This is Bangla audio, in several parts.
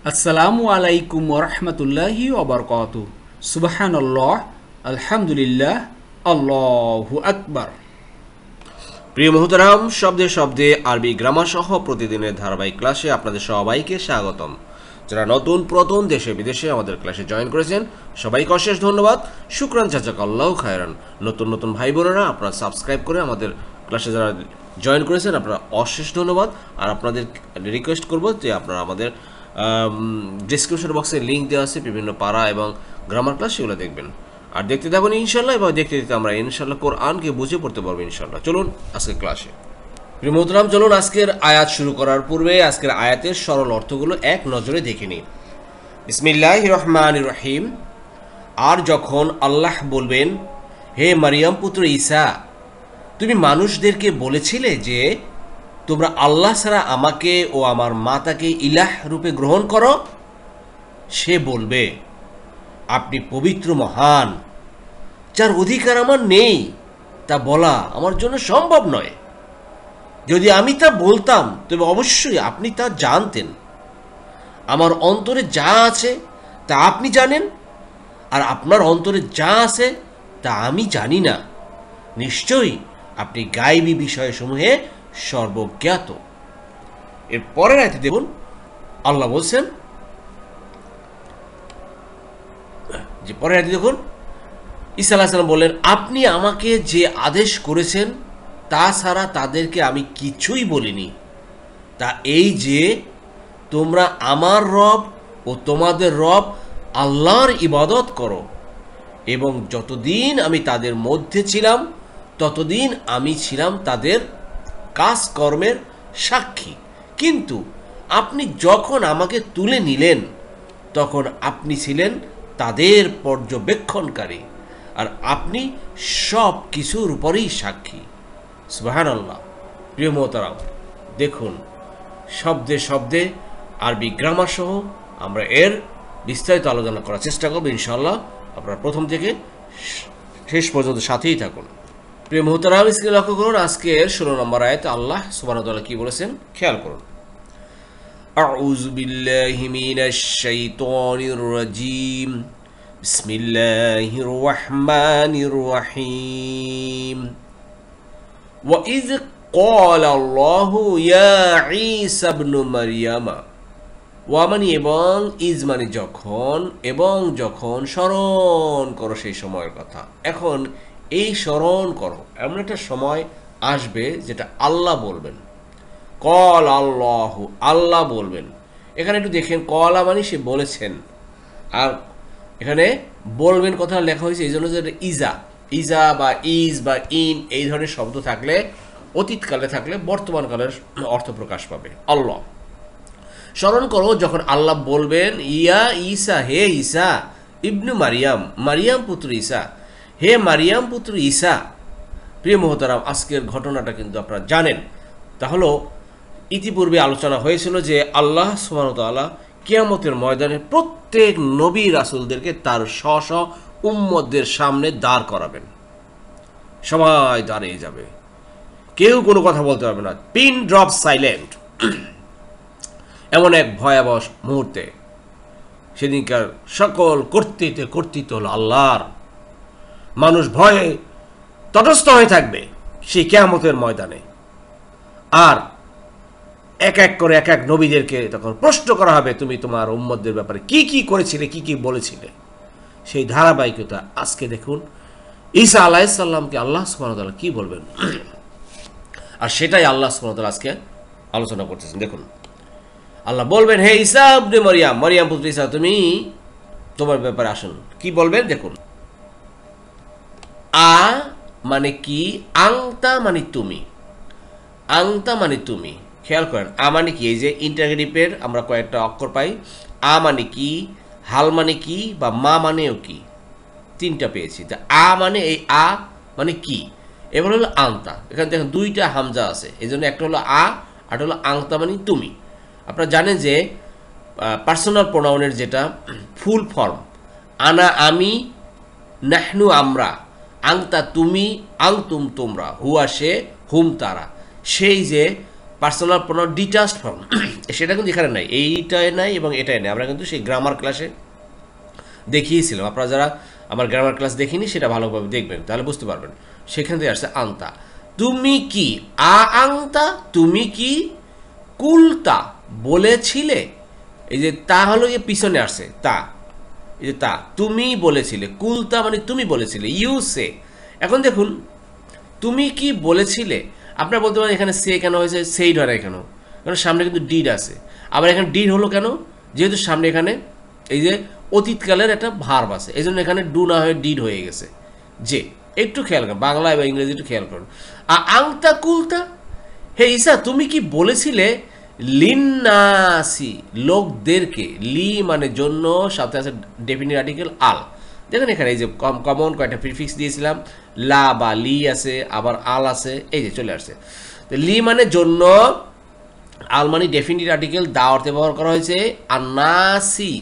Assalamualaikum warahmatullahi wabarakatuh. Subhanallah, Alhamdulillah, Allahu Akbar. প্রিয় মহতরাম, শব্দে শব্দে আরবি গ্রামার সহ প্রতিদিনের ধারাবাহিক ক্লাসে আপনাদের সবাইকে স্বাগতম। যারা নতুন প্রথম দেশে বিদেশে আমাদের ক্লাসে জয়েন করেছেন সবাইকে অশেষ ধন্যবাদ, শুকরান জাযাকাল্লাহু খায়রান। নতুন নতুন ভাই বোনেরা আপনারা সাবস্ক্রাইব করে আমাদের ক্লাসে যারা জয়েন করেছেন আপনারা অশেষ ধন্যবাদ। আর আপনাদের রিকোয়েস্ট করব যে আপনারা আমাদের ডিসক্রিপশন বক্সে লিঙ্ক দেওয়া আছে বিভিন্ন পারা এবং গ্রামার ক্লাস, সেগুলো দেখবেন আর দেখতে থাকুন ইনশাল্লাহ। এবার দেখতে দেখতে আমরা ইনশাল্লাহ কোরআনকে বুঝে পড়তে পারবো ইনশাল্লাহ। চলুন আজকের ক্লাসে। প্রিয় মোহতরাম, চলুন আজকের আয়াত শুরু করার পূর্বে আজকের আয়াতের সরল অর্থগুলো এক নজরে দেখে নিই। বিসমিল্লাহির রহমানির রহিম। আর যখন আল্লাহ বলবেন, হে মারিয়াম পুত্র ঈসা, তুমি মানুষদেরকে বলেছিলে যে তোমরা আল্লাহ ছাড়া আমাকে ও আমার মাতাকে ইলাহ রূপে গ্রহণ করো, সে বলবে, আপনি পবিত্র মহান, যার অধিকার আমার নেই, তা বলা আমার জন্য সম্ভব নয়। যদি আমি তা বলতাম তবে অবশ্যই আপনি তা জানতেন। আমার অন্তরে যা আছে তা আপনি জানেন, আর আপনার অন্তরে যা আছে তা আমি জানি না। নিশ্চয়ই আপনি গায়েবী বিষয়সমূহে সর্বজ্ঞাত। এরপরে রাতে দেখুন আল্লাহ বলছেন, যে পরে রাতে দেখুন ঈসা আলাইহিস সালাম বললেন, আপনি আমাকে যে আদেশ করেছেন তা ছাড়া তাদেরকে আমি কিছুই বলিনি। তা এই যে তোমরা আমার রব ও তোমাদের রব আল্লাহর ইবাদত করো, এবং যতদিন আমি তাদের মধ্যে ছিলাম ততদিন আমি ছিলাম তাদের কাজকর্মের সাক্ষী। কিন্তু আপনি যখন আমাকে তুলে নিলেন তখন আপনি ছিলেন তাদের পর্যবেক্ষণকারী, আর আপনি সব কিছুর উপরেই সাক্ষী। সুবহানাল্লাহ। প্রিয় মোহতারাম, দেখুন শব্দে শব্দে আরবি গ্রামার সহ আমরা এর বিস্তারিত আলোচনা করার চেষ্টা করব ইনশাআল্লাহ। আপনারা প্রথম থেকে শেষ পর্যন্ত সাথেই থাকুন। প্রিয় মোহতারাম, স্ক্রিনে লক্ষ্য করুন আজকের 16 নম্বর আয়াতে আল্লাহ সুবহানাহু ওয়া তাআলা কি বলেছেন খেয়াল করুন। আউযু বিল্লাহি মিনাশ শাইতানির রাজীম, বিসমিল্লাহির রহমানির রহিম। وَإِذْ قَالَ اللَّهُ يَا عِيسَى ابْنُ مَرْيَمَ। ওয়ামানি এবং ইজ মানে যখন, এবং যখন স্মরণ করো সেই সময়ের কথা। এখন এই স্মরণ করো, এমন একটা সময় আসবে যেটা আল্লাহ বলবেন। কল আল্লাহ, আল্লাহ বলবেন। এখানে একটু দেখেন, কলা মানে সে বলেছেন, আর এখানে বলবেন কথা লেখা হয়েছে এই জন্য যে এটা ইজা, ইজা বা ইজ বা ইন এই ধরনের শব্দ থাকলে অতীতকালে থাকলে বর্তমানকালের অর্থ প্রকাশ পাবে। আল্লাহ স্মরণ করো যখন আল্লাহ বলবেন, ইয়া ঈসা, হে ঈসা, ইবনু মারিয়াম, মারিয়াম পুত্র ঈসা, হে মারিয়াম পুত্র ঈসা। প্রিয় মোহতারাম, আজকের ঘটনাটা কিন্তু আপনারা জানেন। তাহলে ইতিপূর্বে আলোচনা হয়েছিল যে আল্লাহ সুবহানাহু ওয়া তাআলা কিয়ামতের ময়দানে প্রত্যেক নবী রাসূলদেরকে তার স্ব স্ব উম্মতদের সামনে দাঁড় করাবেন। সবাই দাঁড়িয়ে যাবে, কেউ কোনো কথা বলতে পারবে না, পিন ড্রপ সাইলেন্ট। এমন এক ভয়াবহ মুহূর্তে সেদিনকার সকল কর্তৃত্ব হল আল্লাহর। মানুষ ভয়ে তটস্থ হয়ে থাকবে সেই কিয়ামতের ময়দানে। আর এক এক করে এক এক নবীদেরকে তখন প্রশ্ন করা হবে, তুমি তোমার উম্মতদের ব্যাপারে কি কি করেছিলে, কি কি বলেছিলে। সেই ধারাবাহিকতা আজকে দেখুন ঈসা আলাইহিস সালামকে আল্লাহ সুবহানাহু ওয়া তাআলা কি বলবেন, আর সেটাই আল্লাহ সুবহানাহু ওয়া তাআলা আজকে আলোচনা করতেছেন। দেখুন আল্লাহ বলবেন, হে ঈসা ইবনে মারিয়াম, মারিয়াম পুত্র ঈসা, তুমি তোমার ব্যাপারে আসুন কি বলবেন। দেখুন আ মানে কি, আংতা মানে তুমি, আংতা মানে তুমি। খেয়াল করেন আ মানে কি, এই যে ইন্টারগ্রেটিভের আমরা কয়েকটা অক্ষর পাই। আ মানে কি, হাল মানে কি, বা মা মানেও কি, তিনটা পেয়েছি। তা আ মানে এই আ মানে কি, এবার হলো আংতা। এখানে দেখেন দুইটা হামজা আছে, এই জন্য একটা হলো আ, আরটা হলো আংতা মানে তুমি। আপনারা জানেন যে পার্সোনাল প্রোনাউনের যেটা ফুল ফর্ম, আনা আমি, নাহনু আমরা, আংতা তুমি, আংতুম তোমরা, হুয়া সে, হুম তারা। সেই যে পার্সোনাল প্রোনাউন ডিটাচড ফর্ম, সেটা কিন্তু এখানে নাই, এইটাই নাই এবং এটাই নাই। আমরা কিন্তু সেই গ্রামার ক্লাসে দেখিয়েছিলাম, আপনারা যারা আমার গ্রামার ক্লাস দেখিনি সেটা ভালোভাবে দেখবেন, তাহলে বুঝতে পারবেন। সেখান থেকে আসছে আংতা, তুমি কি আ আংতা, তুমি কি কুলতা বলেছিলে। এই যে তা হলো গিয়ে পিছনে আসছে তা, এই যে তা তুমি বলেছিলে, কুলতা মানে তুমি বলেছিলে, ইউ সে। এখন দেখুন তুমি কি বলেছিলে, আপনারা বলতে পারেন এখানে সে কেন হয়েছে, সেই ধরে কেন, কারণ সামনে কিন্তু ডিড আছে। আবার এখানে ডিড হলো কেন, যেহেতু সামনে এখানে এই যে অতীতকালের একটা ভার্ব আছে, এই জন্য এখানে ডু না হয়ে ডিড হয়ে গেছে। যে একটু খেয়াল করুন, বাংলা এবং ইংরেজি একটু খেয়াল করুন। আংতা কুলতা, হে ঈশা তুমি কি বলেছিলে লিন্নাসি, লোকদেরকে। লি মানে জন্য, সাথে আছে ডেফিনিট আর্টিকেল আল। দেখুন এখানে এই যে কমন কয়েকটা প্রিফিক্স দিয়েছিলাম, লা বা লি আছে, আবার আল আছে, এই যে চলে আসছে। তো লি মানে জন্য, আল মানে ডেফিনিট আর্টিকেল, দা অর্থে ব্যবহার করা হয়েছে। আর নাসি,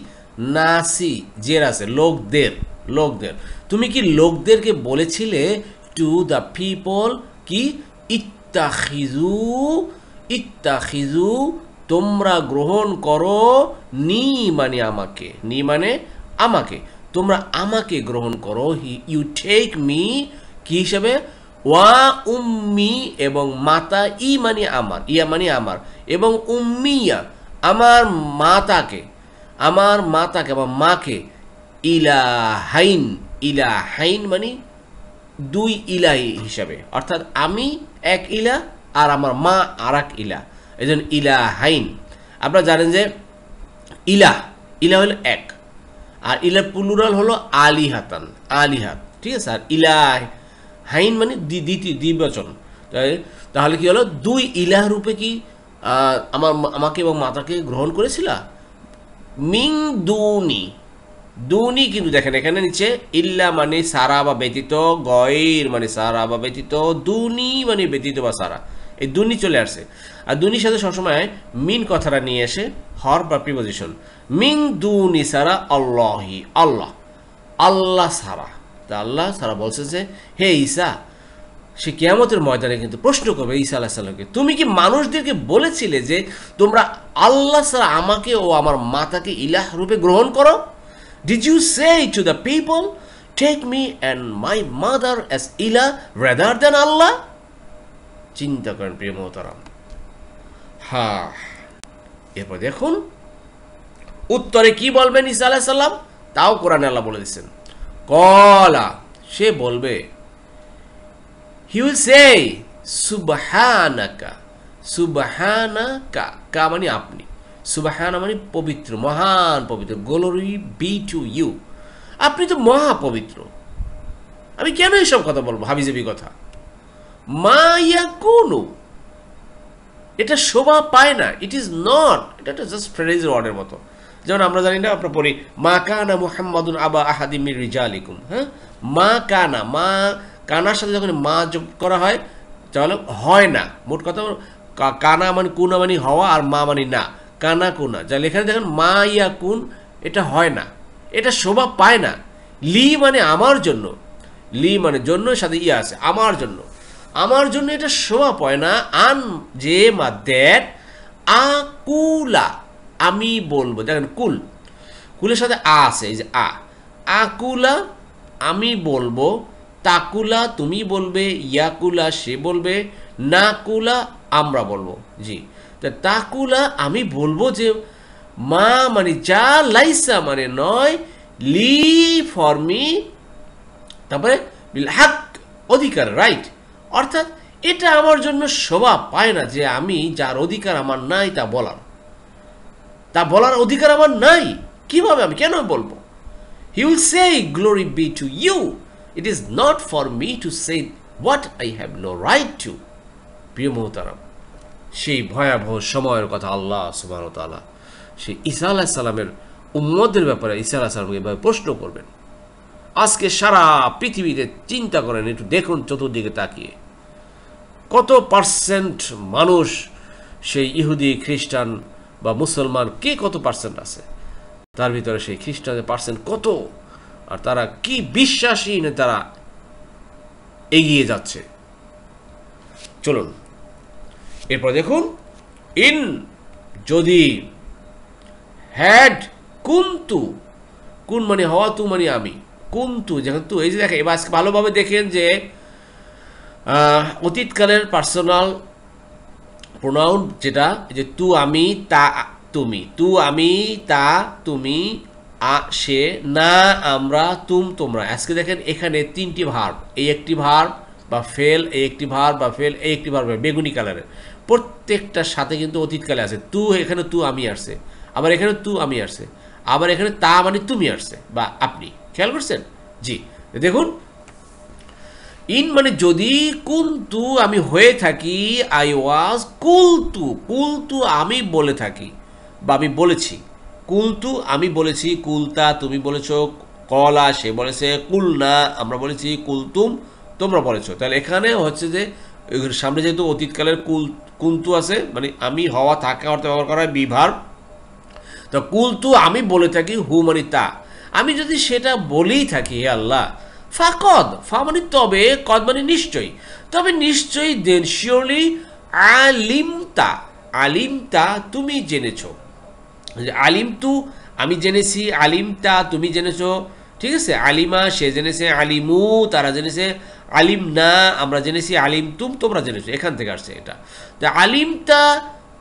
নাসি জের আছে, লোকদের, লোকদের। তুমি কি লোকদেরকে বলেছিলে টু দ্য পিপল, কি ইত্তাখিজু, ইত্তাখিজু তোমরা গ্রহণ করো, নি মানে আমাকে, নি মানে আমাকে, তোমরা আমাকে গ্রহণ করো, ইউ টেক মি কি হিসাবে, ওয়া উম্মি এবং মাতা, ই মানে আমার, ইয়া মানে আমার, এবং উম্মিয়া আমার মাতাকে, আমার মাতাকে বা মাকে, ইলাহাইন, ইলাহাইন মানে দুই ইলাহি হিসাবে, অর্থাৎ আমি এক ইলা আর আমার মা আর এক ইলা, এই জন্য ইলাহাইন। আপনারা জানেন যে ইলাহ, ইলাহ হলো এক, আর ইলা প্লুরাল হলো আলিহাতান, আলিহাত, ঠিক আছে। আর ইলাহ হাইন মানে দ্বিতীয় দ্বিবচন, তাহলে কি হলো, দুই ইলাহ রূপে কি আমার আমাকে এবং মাতাকে গ্রহণ করেছিল। মিং দুনি, দুনি কিন্তু দেখেন এখানে নিচে ইল্লা মানে সারা বা ব্যতীত, গয়ের মানে সারা বা ব্যতীত, দুনি মানে ব্যতীত বা সারা, এই দুনি চলে আসছে। আর দুনির সাথে সবসময় মিন কথাটা নিয়ে আসে হর বা প্রিপজিশন। মিং দুনি সারা আল্লাহি, আল্লাহ, আল্লাহ সারা। তা আল্লাহ সারা বলছে যে হে ঈসা, সে কিয়ামতের ময়দানে কিন্তু প্রশ্ন করবে ঈসা আলাইহিস সালামকে, তুমি কি মানুষদেরকে বলেছিলে যে তোমরা আল্লাহ সারা আমাকে ও আমার মাতাকে ইলাহ রূপে গ্রহণ করো। Did you say to the people, take me and my mother as ilah rather than Allah? চিন্তা করেন প্রিয় মোহতারাম। হ্যাঁ, এরপর দেখুন উত্তরে কি বলবেন ঈসা আলাইহিস সালাম, তাও কোরআনে আল্লাহ বলে দিচ্ছেন। কলা, সে বলবে, he will say subhanaka, subhanaka কা মানে আপনি, সুবহান মানে পবিত্র, মহান পবিত্র, গ্লোরি বি টু ইউ, আপনি তো মহা পবিত্র, আমি কেন এইসব কথা বলবো, হাবিজাবি কথা। মা ইয়াকুনু, এটা শোভা পায় না, ইট ইজ নট, এটা জাস্ট ফ্রেজ ওয়ার্ডের মতো। যেমন আমরা জানি না, আমরা পড়ি মা কানা মুহাম্মাদুন আবা আহাদিম মির রিজালিকুম, হ্যাঁ মা কানা, মা কানার সাথে যখন মা যোগ করা হয় তাহলে হয় না। মোট কথা কানা মানে কুনা মানে হওয়া, আর মা মানে না, কানা কুনা। যা লেখানে দেখেন মা ইয়া কুন, এটা হয় না, এটা শোভা পায় না। লি মানে আমার জন্য, লি মানে জন্য সাথে ইয়া আছে, আমার জন্য, আমার জন্য এটা শোভা পায় না। আন যে মা দ্যাট, আকুলা আমি বলবো, দেখেন কুল, কুলের সাথে আ আছে, এই যে আ, আকুলা আমি বলবো, তাকুলা তুমি বলবে, ইয়াকুলা সে বলবে, নাকুলা আমরা বলবো। জি, তাকুলা আমি বলবো যে মা মানে যা, লাইসা মানে নয়, লি ফর মি, তারপরে বিল হক অধিকার, রাইট, অর্থাৎ এটা আমার জন্য শোভা পায় না যে আমি যার অধিকার আমার নাই তা বলার, তা বলার অধিকার আমার নাই, কিভাবে আমি কেন বলবো। He will say glory be to you, it is not for me to say what I have no right to. প্রিয় মোহতারাম, সেই ভয়াবহ সময়ের কথা আল্লাহ সুবহানাহু ওয়া তাআলা সেই ঈসা আলাইহিস সালামের উম্মতের ব্যাপারে ঈসা আলাইহিস সালামকে এভাবে প্রশ্ন করবেন। আজকে সারা পৃথিবীতে চিন্তা করেন, একটু দেখুন চতুর্দিকে তাকিয়ে, কত পার্সেন্ট মানুষ সেই ইহুদি, খ্রিস্টান বা মুসলমান, কে কত পার্সেন্ট আছে। তার ভিতরে সেই খ্রিস্টানের পার্সেন্ট কত, আর তারা কি বিশ্বাসী না তারা এগিয়ে যাচ্ছে। চলুন এরপর দেখুন, ইন যদি হ্যাড কুনতু, কুন মানে হওয়া, তু মানে আমি, কুনতু যেহেতু, এই যে দেখেন এবার ভালোভাবে দেখেন যে অতীতকালের পার্সোনাল প্রোনাউন যেটা, যে তু, আমি, তা, তুমি, তু, আমি, তা, তুমি, আ, সে, না, আমরা, তুম, তোমরা। আজকে দেখেন এখানে তিনটি ভার্ব, এই একটি ভার্ব বা ফেল, এই একটি ভার্ব বা ফেল, এই একটি ভার্ব বেগুনি কালারের, প্রত্যেকটার সাথে কিন্তু অতীতকালে আছে তু, এখানে তু আমি আসছে, আবার এখানে তু আমি আসছে, আবার এখানে তা মানে তুমি আসছে বা আপনি, খেয়াল করছেন? জি দেখুন, ইন মানে যদি, কুনতু আমি হয়ে থাকি, আই ওয়াজ, কুলতু, কুলতু আমি বলে থাকি বা আমি বলেছি, কুলতু আমি বলেছি, কুলতা তুমি বলেছ, কলা সে বলেছে, কুলনা আমরা বলেছি, কুলতুম তোমরা বলেছ। তাহলে এখানে হচ্ছে যে সামনে যেহেতু অতীতকালের কুল কুনতু আছে, মানে আমি হওয়া থাকা অর্থে ব্যবহার করা হয় বিভার, তো কুলতু আমি বলে থাকি, হু মানে তা, আমি যদি সেটা বলেই থাকি, হে আল্লাহ, ফা কদ, ফা মানে তবে, কদ মানে নিশ্চয়ই, তবে নিশ্চয়ই, দেন শিওরলি, আলিমতা, আলিমতা তুমি জেনেছ, আলিমতু আমি জেনেছি, আলিমতা তুমি জেনেছ, ঠিক আছে, আলিমা সে জেনেছে, আলিমু তারা জেনেছে, আলিম না আমরা জেনেছি, আলিম তুম তোমরা জেনেছো, এখান থেকে আসছে এটা। তো আলিমতা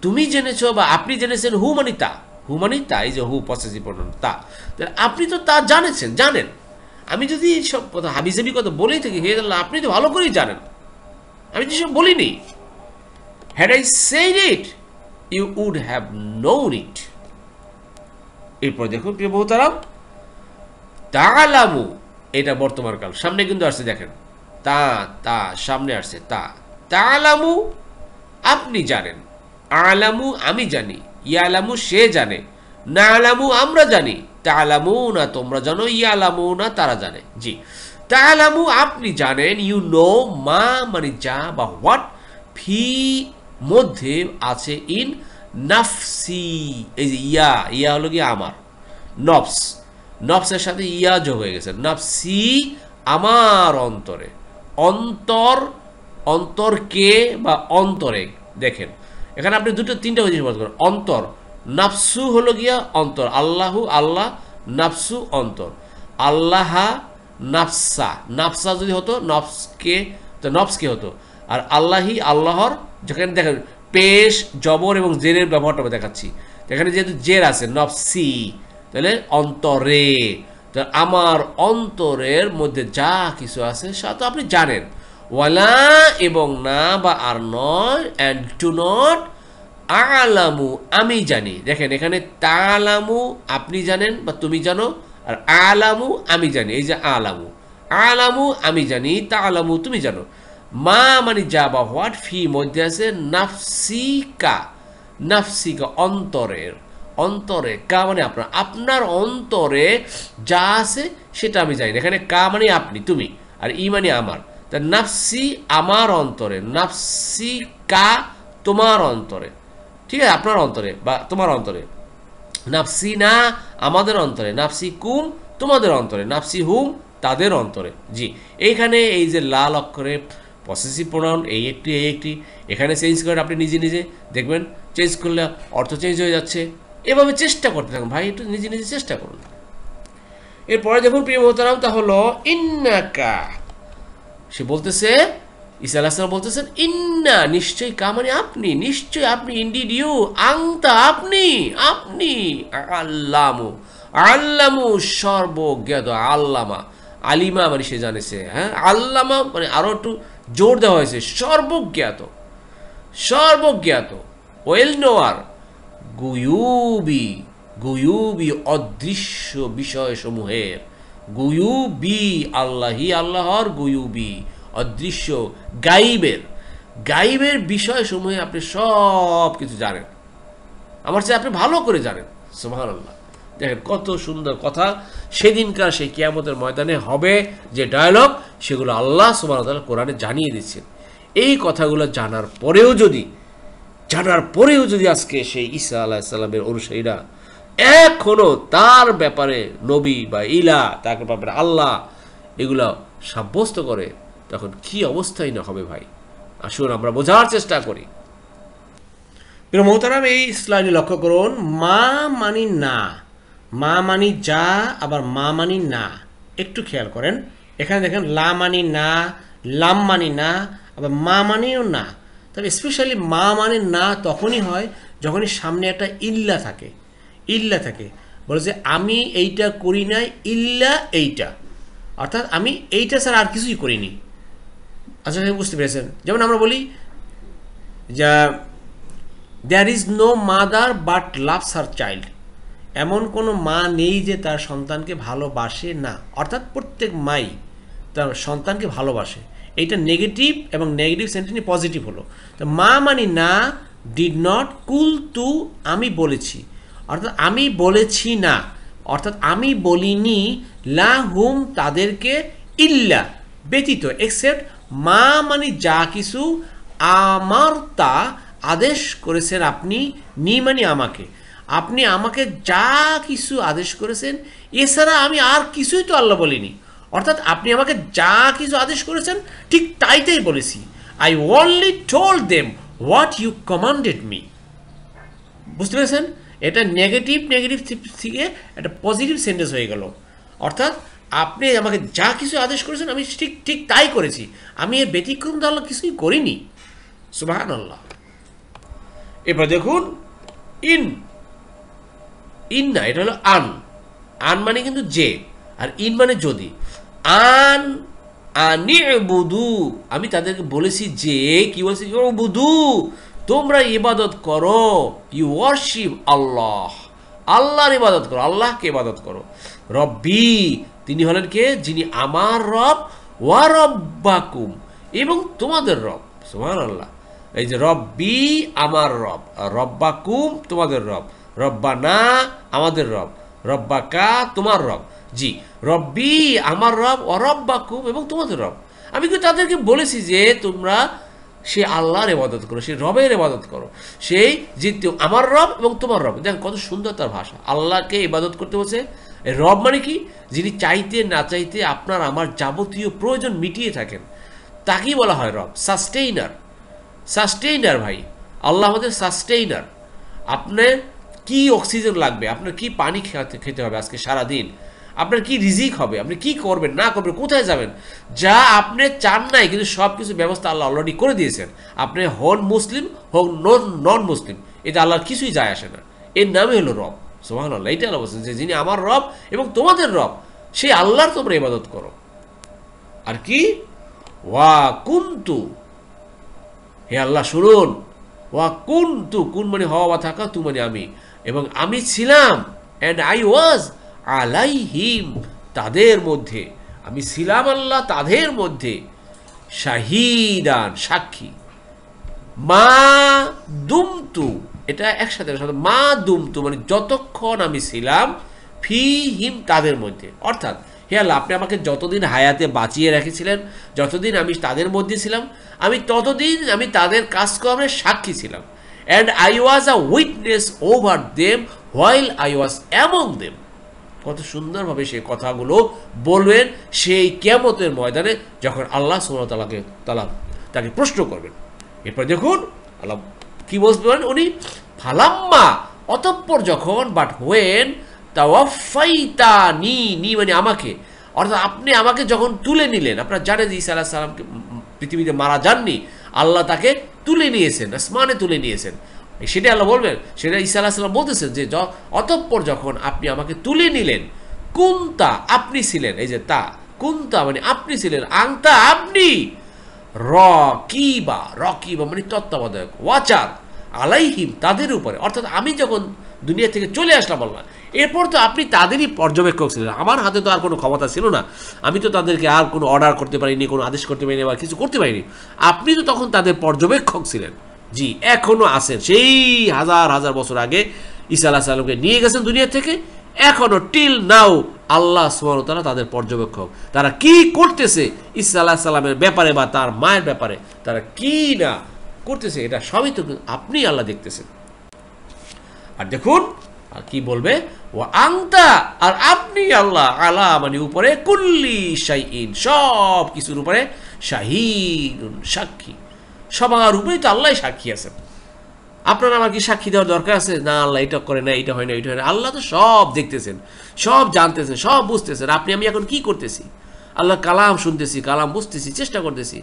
তুমি জেনেছো বা আপনি জেনেছেন, হু মানে তা, হু মানে তা, এই যে হু পসেসিভ প্রোনাউন তা, আপনি তো তা জানেছেন, জানেন, আমি যদি সব কথা হাবিজাবি কথা বলেই থাকি, হে আল্লাহ আপনি তো ভালো করেই জানেন, আমি তো সব বলিনি, had I said it you would have known it. এরপর দেখুন প্রিয় বহুতারাম, তালামু এটা বর্তমান কাল, সামনে কিন্তু আসছে দেখেন, তা তা সামনে আসছে, তা, তালামু আপনি জানেন, আলামু আমি জানি, ইয়ালামু সে জানে, না আলামু আমরা জানি, তালামু না তোমরা জানো, ইয়ালামু না তারা জানে। জি, তালামু আপনি জানেন, ইউ নো মা মানে যা বা হোয়াট, ফি মধ্যে আছে, ইন নাফসি, এই যে ইয়া, ইয়া হলো কি আমার, নফস, নফসের সাথে ইয়া যোগ হয়ে গেছে, নফসি আমার অন্তরে, অন্তর, অন্তরকে বা অন্তরে, দেখেন এখানে আপনি দুটো তিনটা জিনিস বলতে পারেন, অন্তর, নাফসু হলো গিয়া অন্তর, আল্লাহু আল্লাহ, নাফসু অন্তর, আল্লাহা নাফসা, নাফসা যদি হতো নফসকে, তো নফসকে হতো, আর আল্লাহি আল্লাহর, যেখানে দেখেন পেশ জবর এবং জেরের ব্যবহারটা আমি দেখাচ্ছি, এখানে যেহেতু জের আছে, নফসি তাহলে অন্তরে, আমার অন্তরের মধ্যে যা কিছু আছে সে তো আপনি জানেন, ওয়ালা এবং না বা আর নয়, অ্যান্ড টু নট, আলামু আমি জানি, দেখেন এখানে তালামু আপনি জানেন বা তুমি জানো, আর আলামু আমি জানি, এই যে আলামু, আলামু আমি জানি, তালামু তুমি জানো, মা মানে যা বা হোয়াট, ফি মধ্যে আছে, নাফসিকা, নাফসিকা অন্তরের, অন্তরে কা মানে আপনার, আপনার অন্তরে যা আছে সেটা আমি জানি, এখানে কা মানে আপনি তুমি, আর ই মানে আমার, তা নাফসি আমার অন্তরে, নাফসি কা তোমার অন্তরে, ঠিক আছে, আপনার অন্তরে বা তোমার অন্তরে, নাফসি না আমাদের অন্তরে, নাফসি কুম তোমাদের অন্তরে, নাফসি হুম তাদের অন্তরে। জি, এইখানে এই যে লাল অক্ষরে পসেসিভ প্রোনাউন এই একটি, এই একটি এখানে চেঞ্জ করেন আপনি নিজে নিজে, দেখবেন চেঞ্জ করলে অর্থ চেঞ্জ হয়ে যাচ্ছে, এভাবে চেষ্টা করতে থাকুন ভাই, একটু নিজে নিজে চেষ্টা করুন। এরপরে দেখুন প্রিয় মোহতারাম, তা হলো ইন্নাকা, সে বলতেছে, ঈসা আলাইহিস সালাম বলতেছেন, ইন্না নিশ্চয়ই, কা মানে আপনি, নিশ্চয় আপনি, ইনডিড ইউ আংতা আপনি, আপনি, আল্লামু, আল্লামু সর্বজ্ঞাত, আল্লামা, আলিমা মানে সে জানেছে, হ্যাঁ, আল্লামা মানে আরও একটু জোর দেওয়া হয়েছে, সর্বজ্ঞাত, সর্বজ্ঞাত, ওয়েল নোয়ার, গুয়ুবি, গুয়ুবি অদৃশ্য বিষয় সমূহের, গুয়ুবি আল্লাহি আল্লাহর, গুয়ুবি অদৃশ্য গাইবের, গাইবের বিষয় সমূহে আপনি সব কিছু জানেন, আমার চেয়ে আপনি ভালো করে জানেন। সুবহানাল্লাহ, দেখেন কত সুন্দর কথা, সেদিনকার সেই কিয়ামতের ময়দানে হবে যে ডায়ালগ, সেগুলো আল্লাহ সুবহানাহু তাআলা কোরআনে জানিয়ে দিচ্ছেন। এই কথাগুলো জানার পরেও যদি আজকে সেই ঈসা আলাইহিস সালামের অনুসারীরা এখনও তার ব্যাপারে নবী বা ইলা, তার ব্যাপারে আল্লাহ এগুলো সাব্যস্ত করে, তখন কি অবস্থাই না হবে ভাই। আসুন আমরা বোঝার চেষ্টা করি। প্রিয় মোহতারাম, এই স্লাইডে লক্ষ্য করুন, মা মানি না, মা মানি যা, আবার মা মানি না। একটু খেয়াল করেন, এখানে দেখেন লা মানি না, লাম মানি না, আবার মা মানিও না। তবে স্পেশালি মা মানে না তখনই হয় যখনই সামনে একটা ইল্লা থাকে। ইল্লা থাকে বলে যে আমি এইটা করি নাই ইল্লা এইটা, অর্থাৎ আমি এইটা ছাড়া আর কিছুই করিনি। আচ্ছা, বুঝতে পেরেছেন? যেমন আমরা বলি যা there is no mother but loves her child, এমন কোনো মা নেই যে তার সন্তানকে ভালোবাসে না, অর্থাৎ প্রত্যেক মাই তার সন্তানকে ভালোবাসে। এইটা নেগেটিভ, এবং নেগেটিভ সেন্টেন্স পজিটিভ হলো। তো মা মানি না, ডিড নট, কুল টু, আমি বলেছি, অর্থাৎ আমি বলেছি না, অর্থাৎ আমি বলিনি, লা হুম, তাদেরকে, ইল্লা, ব্যতীত, এক্সেপ্ট, মা মানে যা কিছু, আমার তা, আদেশ করেছেন আপনি, নি মানে আমাকে, আপনি আমাকে যা কিছু আদেশ করেছেন, এছাড়া আমি আর কিছুই তো আল্লাহ বলিনি। অর্থাৎ আপনি আমাকে যা কিছু আদেশ করেছেন ঠিক তাইটাই বলেছি। I only told them what you commanded me. বুঝতে পেরেছেন? এটা নেগেটিভ থেকে একটা পজিটিভ সেন্টেন্স হয়ে গেল। অর্থাৎ আপনি আমাকে যা কিছু আদেশ করেছেন আমি ঠিক তাই করেছি, আমি এর ব্যতিক্রম আল্লাহ কিছুই করিনি। সুবহানাল্লাহ। এবার দেখুন, ইন, ইন না, এটা হলো আন। আন মানে কিন্তু যে, আর ইন মানে যদি। আন আনিবুদু, আমি তাদেরকে বলেছি যে, কি বলেছি, ইউবুদু, তোমরা ইবাদত করো, ইউ ওয়ারশিপ, আল্লাহ, আল্লাহর ইবাদত করো, আল্লাহকে ইবাদত করো। রব্বি, তিনি হলেন কে, যিনি আমার রব, ওয়া রব্বাকুম, এবং তোমাদের রব। সুবহানাল্লাহ। এই যে রব্বি আমার রব, রব্বাকুম তোমাদের রব, রব্বানা আমাদের রব, রব্বাকা তোমার রব। জি, রব্বি আমার রব, ও রব্বাকুম এবং তোমাদের রব। আমি কিন্তু তাদেরকে বলেছি যে তোমরা সে আল্লাহর ইবাদত করো, সেই রবের ইবাদত করো, সেই যে আমার রব এবং তোমার রব। দেখেন কত সুন্দর তার ভাষা, আল্লাহকে ইবাদত করতে বলছে। রব মানে কি, যিনি চাইতে না চাইতে আপনার আমার যাবতীয় প্রয়োজন মিটিয়ে থাকেন, তাকেই বলা হয় রব। সাস্টেইনার, সাস্টেইনার ভাই, আল্লাহ আমাদের সাস্টেইনার। আপনার কি অক্সিজেন লাগবে, আপনার কি পানি খেতে হবে আজকে সারাদিন, আপনার কি রিজিক হবে, আপনি কি করবেন না করবেন, কোথায় যাবেন, যা আপনি চান নাই কিন্তু সব কিছু ব্যবস্থা আল্লাহ অলরেডি করে দিয়েছেন। আপনি হন মুসলিম হোক নন মুসলিম, এটা আল্লাহর কিছুই যায় আসে না। এর নামে হলো রব। সুবহানাল্লাহ। এটা আল্লাহ বলছেন যে যিনি আমার রব এবং তোমাদের রব, সেই আল্লাহর তোমরা ইবাদত করো। আর কি, ওয়া কুনতু, হে আল্লাহ শুনুন, ওয়া কুনতু, কুন মানে হওয়া বা থাকা, তু মানে আমি, এবং আমি ছিলাম, অ্যান্ড আই ওয়াজ, আলাইহিম, তাদের মধ্যে, আমি ছিলাম আল্লাহ তাদের মধ্যে, শাহিদান, সাক্ষী। মা দুমতু, এটা একসাথে, মা দুমতু মানে যতক্ষণ আমি ছিলাম, ফিহিম, তাদের মধ্যে। অর্থাৎ হে আল্লাহ, আপনি আমাকে যতদিন হায়াতে বাঁচিয়ে রেখেছিলেন, যতদিন আমি তাদের মধ্যে ছিলাম, আমি ততদিন আমি তাদের কাজকর্মের সাক্ষী ছিলাম। And I was a witness over them while I was among them. কত সুন্দরভাবে সেই কথাগুলো বলবেন সেই কিয়ামতের ময়দানে, যখন আল্লাহ সুবহানাহু তাআলা তাকে প্রশ্ন করবেন। এরপর দেখুন আল্লাহ কি বলবেন উনি, ফালাম্মা, অতঃপর যখন, বাট হোয়েন, তাওয়াফাইতানি, নি মানে আমাকে, অর্থাৎ আপনি আমাকে যখন তুলে নিলেন। আপনারা জানেন ঈসা আলাইহিস সালামকে পৃথিবীতে মারা যাননি, আল্লাহ তাকে তুলে নিয়েছেন, আসমানে তুলে নিয়েছেন। সেটা আল্লাহ বলবেন, সেটা ঈসা আলাইহিস সালাম বলতেছেন যে অতঃপর যখন আপনি আমাকে তুলে নিলেন, কুনতা, আপনি ছিলেন, এই যে তা, কুনতা মানে আপনি ছিলেন, আংতা, আপনি, রাকিবা, রাকিবা মানে তত্ত্বাবধায়ক, ওয়াচার, আলাইহিম, তাদের উপরে। অর্থাৎ আমি যখন দুনিয়া থেকে চলে আসলাম আল্লাহ, এরপর তো আপনি তাদেরই পর্যবেক্ষক ছিলেন। আমার হাতে তো আর কোনো ক্ষমতা ছিল না, আমি তো তাদেরকে আর কোনো অর্ডার করতে পারিনি, কোনো আদেশ করতে পারিনি, বা কিছু করতে পারিনি। আপনি তো তখন তাদের পর্যবেক্ষক ছিলেন। জি, এখনও আছেন। সেই হাজার হাজার বছর আগে ঈসা আলাইহিস সালামকে নিয়ে গেছেন দুনিয়া থেকে, এখনও টিল নাও আল্লাহ সুবহানাহু ওয়া তাআলা তাদের পর্যবেক্ষক। তারা কি করতেছে ঈসা আলাইহিস সালামের ব্যাপারে বা তার মায়ের ব্যাপারে, তারা কি না করতেছে, এটা সবই তো আপনি আল্লাহ দেখতেছেন। আর দেখুন আর কি বলবে, ও আংতা, আর আপনি আল্লাহ, আলা মানে উপরে, কুল্লি শাইইন, সব কিছুর উপরে, শাহিদুন, সাক্ষী, সবার উপরেই তো আল্লাহ সাক্ষী আছেন। আপনারা আমার কি সাক্ষী দেওয়ার দরকার আছে? না আল্লাহ এটা করে না, এটা হয় না, এটা হয় না। আল্লাহ তো সব দেখতেছেন, সব জানতেছেন, সব বুঝতেছেন। আপনি আমি এখন কি করতেছি? আল্লাহ কালাম শুনতেছি, কালাম বুঝতেছি, চেষ্টা করতেছি,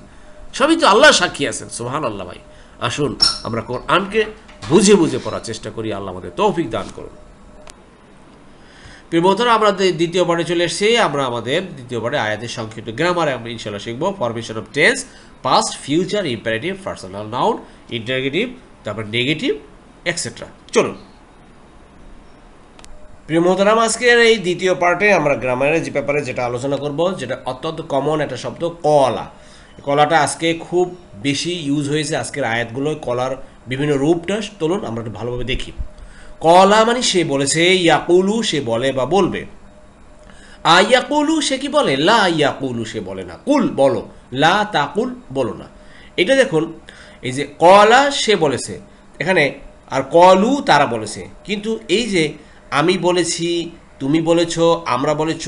সবই তো আল্লাহ সাক্ষী আছেন। সুবহানাল্লাহ ভাই, আসুন আমরা কোরআনকে বুঝে বুঝে পড়ার চেষ্টা করি। আল্লাহ আমাদের তৌফিক দান করুন। প্রিয়বন্ধুরা, আমরা দ্বিতীয় পার্টে চলে এসেছি। আমরা আমাদের দ্বিতীয় পার্টে আয়াতের সংক্ষিপ্ত গ্রামারে আমরা ইনশাআল্লাহ শিখবো formation of tense, past, future, imperative, personal noun, interrogative, তারপর নেগেটিভ, এটসেট্রা। চলুন প্রিয়বন্ধুরা, আজকের এই দ্বিতীয় পার্টে আমরা গ্রামারের যে ব্যাপারে যেটা আলোচনা করব, যেটা অত্যন্ত কমন একটা শব্দ কলা। কলাটা আজকে খুব বেশি ইউজ হয়েছে আজকের আয়াতগুলো। কলার বিভিন্ন রূপটা চলুন আমরা একটু ভালোভাবে দেখি। কলা মানে সে বলেছে, ইয়াকুলু সে বলে বা বলবে, আয়াকুলু সে কি বলে, লা ইয়াকুলু সে বলে না, কুল বলো, লা তাকুল বলো না। এটা দেখুন, এই যে কলা সে বলেছে এখানে, আর কলু তারা বলেছে। কিন্তু এই যে আমি বলেছি, তুমি বলেছ, আমরা বলেছ,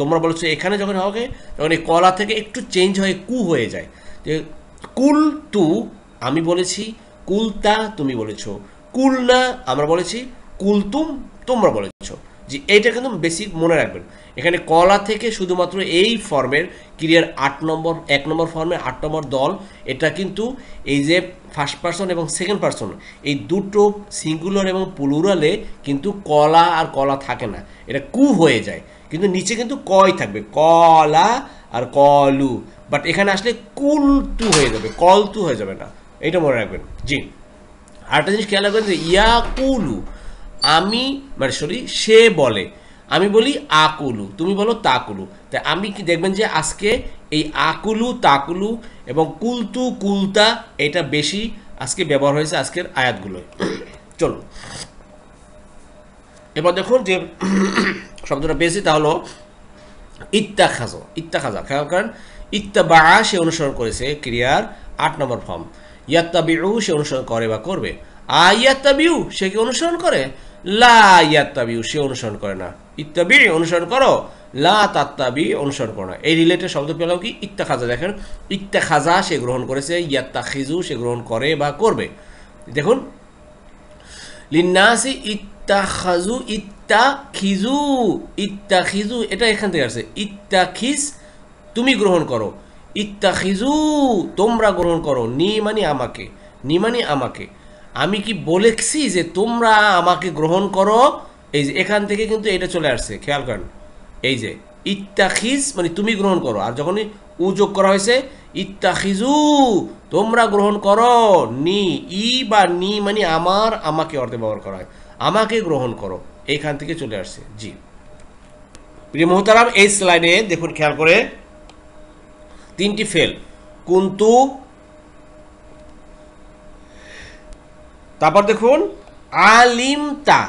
তোমরা বলেছ, এখানে যখন হবে তখন এই কলা থেকে একটু চেঞ্জ হয়ে কু হয়ে যায়। যে কুল তু আমি বলেছি, কুল তা তুমি বলেছ, কুল না আমরা বলেছি, কুল তুম তোমরা বলেছ। জি, এইটা কিন্তু বেসিক মনে রাখবেন। এখানে কলা থেকে শুধুমাত্র এই ফর্মের ক্রিয়ার 8 নম্বর ফর্মের 8 নম্বর দল, এটা কিন্তু এই যে ফার্স্ট পারসন এবং সেকেন্ড পারসন এই দুটো সিঙ্গুলার এবং প্লুরালে কিন্তু কলা আর কলা থাকে না, এটা কু হয়ে যায়। কিন্তু নিচে কিন্তু কয় থাকবে, কলা আর কলু, বাট এখানে আসলে কুল তু হয়ে যাবে, কল তু হয়ে যাবে না, এটা মনে রাখবেন। জি, আরেকটা জিনিস খেয়াল রাখবেন যে ইয়াকুলু আমি মানে সরি সে বলে, আমি বলি আকুলু, তুমি বলো তাকুলু। তাই আমি কি দেখবেন যে আজকে এই আকুলু, তাকুলু এবং কুলতু, কুলতা এটা বেশি আজকে ব্যবহার হয়েছে আজকের আয়াতগুলোয়। চলো এবার দেখুন যে শব্দটা পেয়েছি তা হলো ইত্তা খাজো। ইত্তা খাজা খেয়াল করেন, ইত্তা বা সে অনুসরণ করেছে ক্রিয়ার 8 নম্বর ফর্ম। ইয়াত্তাবিউ সে অনুসরণ করে বা করবে, আয়াত্তাবিউ সে কি অনুসরণ করে, লা ইয়াত্তাবিউ সে অনুসরণ করে না, ইত্তাবি অনুসরণ করো, লা তাত্তাবি অনুসরণ করো না। এই রিলেটেড শব্দ পেলাম কি ইত্তাখাজা। দেখেন ইত্তাখাজা সে গ্রহণ করেছে, ইয়াত্তাখিজু সে গ্রহণ করে বা করবে। দেখুন লিন্নাসি ইত্তাখাজু, ইত্তাখিজু, ইত্তাখিজু এটা এখান থেকে আসছে। ইত্তাখিজ তুমি গ্রহণ করো, ইত্তাখিজু তোমরা গ্রহণ করো, নি মানে আমাকে, নি মানে আমাকে। আমি কি বলেছি যে তোমরা আমাকে গ্রহণ করো, এই যে এখান থেকে কিন্তু এটা চলে আসছে। খেয়াল করেন এই যে ইত্তাখিজ মানে তুমি গ্রহণ করো, আর যখনই উ যোগ করা হয়েছে ইত্তাখিজু তোমরা গ্রহণ করো, নি ই বা নি মানে আমার, আমাকে অর্থে ব্যবহার করা হয়, আমাকে গ্রহণ করো, এইখান থেকে চলে আসছে। জি প্রিয় মোহতারাম, এই স্লাইডে দেখুন খেয়াল করে 3টি ফেল, কুন্তু, তারপর দেখুন আলিমতা,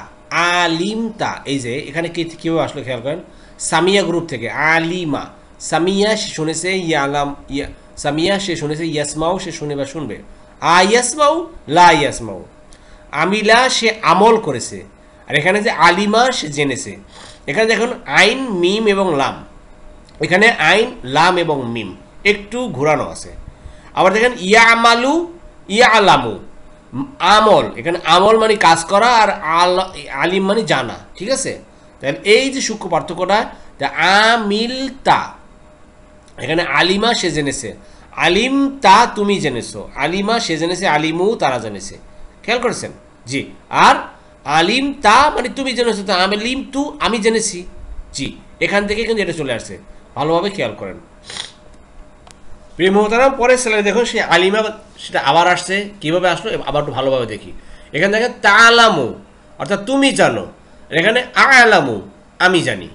আলিমতা এই যে এখানে কীভাবে আসলো খেয়াল করেন, সামিয়া গ্রুপ থেকে আলিমা, সামিয়া সে শুনেছে, ইয়ালাম ইয়া সামিয়া সে শুনেছে, ইয়াসমাও সে শুনে বা শুনবে, আয়াসমাও লা ইয়াসমাও, আমিলা সে আমল করেছে, আর এখানে যে আলিমা সে জেনেছে। এখানে দেখুন আইন, মিম এবং লাম, এখানে আইন, লাম এবং মিম একটু ঘোরানো আছে। আবার দেখেন ইয়া আমালু, ইয়া আলামু আমল, এখানে আমল মানে কাজ করা, আর আলিম মানে জানা, ঠিক আছে। তাহলে এই যে সূক্ষ্ম পার্থক্যটা, আমিলতা এখানে আলিমা সে জেনেছে, আলিম তা তুমি জেনেছো, আলিমা সে জেনেছে, আলিমু তারা জেনেছে, খেয়াল করেছেন। জি, আর আলিম তা মানে তুমি জেনেছো, তা আমিলিম তু আমি জেনেছি। জি, এখান থেকে কিন্তু এটা চলে আসছে, ভালোভাবে খেয়াল করেন প্রিয় মোহতারাম। পরের স্লাইডে দেখুন সে আলিমা সেটা আবার আসছে, কীভাবে আসলো আবার একটু ভালোভাবে দেখি। এখানে দেখেন তালামু অর্থাৎ তুমি জানো, এখানে আলামু আমি জানি,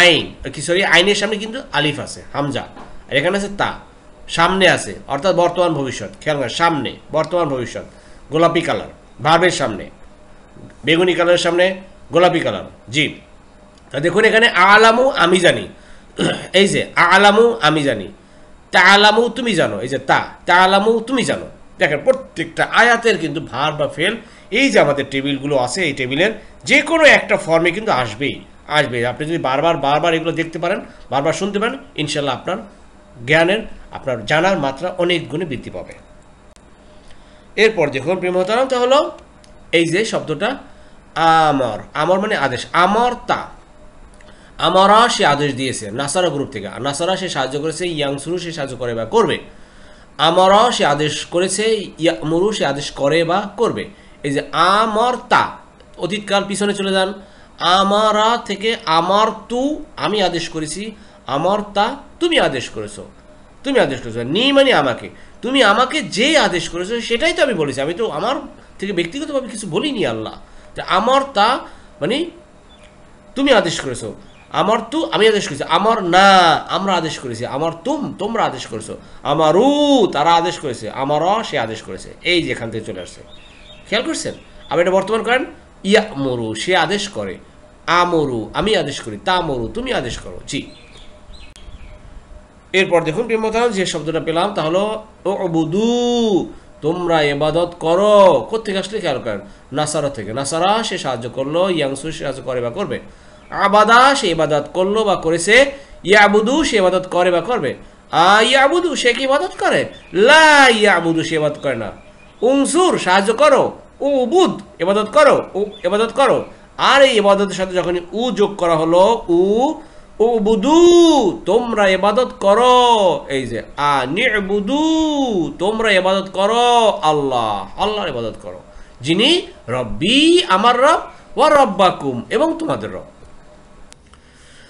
আইন কি সরি আইনের সামনে কিন্তু আলিফ আছে, হামজা, আর এখানে আছে তা, সামনে আছে অর্থাৎ বর্তমান ভবিষ্যৎ, খেয়াল করেন সামনে বর্তমান ভবিষ্যৎ, গোলাপি কালার, ভার্বের সামনে বেগুনি কালারের সামনে গোলাপি কালার। জি, তা দেখুন এখানে আলামু আমি জানি, এই যে আলামু আমি জানি, তা আলামু তুমি জানো, এই যে তা, তা আলামু তুমি জানো। দেখেন প্রত্যেকটা আয়াতের কিন্তু ভার্ব বা ফেল এই যে আমাদের টেবিলগুলো আছে, এই টেবিলের যে কোনো একটা ফর্মে কিন্তু আসবেই আসবে। আপনি যদি বারবার এগুলো দেখতে পারেন, বারবার শুনতে পারেন, ইনশাল্লাহ আপনার জ্ঞানের, আপনার জানার মাত্রা অনেক গুণে বৃদ্ধি পাবে। এরপর দেখুন প্রিয় মোহতারাম, তা হলো এই যে শব্দটা আমর, আমর মানে আদেশ, আমর তা, আমারা সে আদেশ দিয়েছে, নাসারা গ্রুপ থেকে, নাসারা সে সাহায্য করেছে, ইয়াংসুরু সে সাহায্য করে বা করবে, আমারা সে আদেশ করেছে, ইয়ামুরু সে আদেশ করে বা করবে। এই যে আমর তা, অতীতকাল পিছনে চলে যান, আমারা থেকে আমার তু, আমি আদেশ করেছি, আমার তা, তুমি আদেশ করেছো, তুমি আদেশ করেছো, নি মানে আমাকে, তুমি আমাকে যে আদেশ করেছো সেটাই তো আমি বলেছি, আমি তো আমার থেকে ব্যক্তিগতভাবে কিছু বলিনি আল্লাহ। আমার তা মানে তুমি আদেশ করেছো, আমার তু আমি আদেশ করেছি, আমার না আমরা আদেশ করেছি, আমার তুম তোমরা আদেশ করেছো, আমারও তারা আদেশ করেছে, আমারও সে আদেশ করেছে। এই যেখান থেকে চলে আসছে, খেয়াল করছেন? আবার এটা বর্তমান করেন, ইয়া মরু সে আদেশ করে, আমরু আমি আদেশ করি, তা মরু তুমি আদেশ করো। জি, এরপর দেখুন প্রিয়মতাম যে শব্দটা পেলাম তা হলো উবুদু, তোমরা ইবাদত করো। কোথেকে আসলে খেয়াল করেন, নাসারা থেকে, নাসারা সে সাহায্য করলো, ইয়াংসু সে সাহায্য করে বা করবে, আবাদা সে ইবাদত করলো বা করেছে, ইয়াবুদু সে ইবাদত করে বা করবে, আয়াবুদু সে কি ইবাদত করে, লা ইয়াবুদু সে ইবাদত করে না, উনসুর সাহায্য করো, উবুদ ইবাদত করো, ইবাদত করো। আর এই ইবাদতের সাথে যখন উ যোগ করা হলো, উ উবুদু তোমরা ইবাদত করো। এই যে আনিবুদু তোমরা ইবাদত করো আল্লাহ, আল্লাহর ইবাদত করো, যিনি রব্বি আমার রব, ওয়া রব্বাকুম এবং তোমাদের রব।